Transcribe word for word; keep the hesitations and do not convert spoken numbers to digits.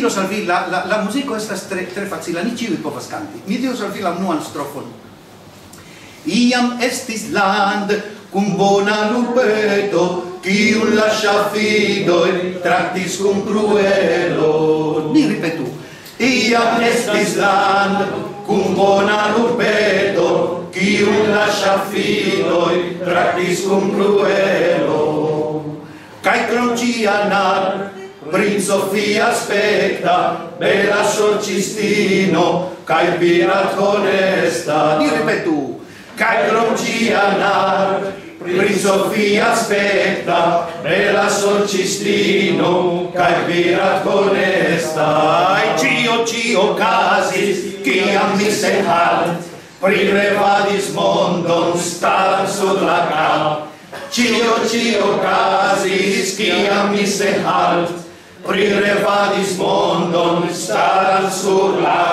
diros al vi la, la, la muziko estas tre, tre facila, ni ĉiuj povas kanti. Mi diros al vi la unuan strofon. Iam estis land cum bona lupeto, kiun la ŝafidoj traktis cum cruelo. Mi ripetu. Iam estis land cum bona lupeto, kiun la ŝafidoj traktis cum cruelo. Kaj krom ĉia nar Prin Sofia aspecta, bela sorcistino, cai pirat honesta. Ni ripetu, cai gromcia nar, Prin Sofia aspecta, bela sorcistino, cai pirat honesta. Ai cio cio casis, ciam mi se halt, Prin revadis mondon staram sud la cap. Cio cio casis, ciam mi se halt, Prirevadis mondon staran sur la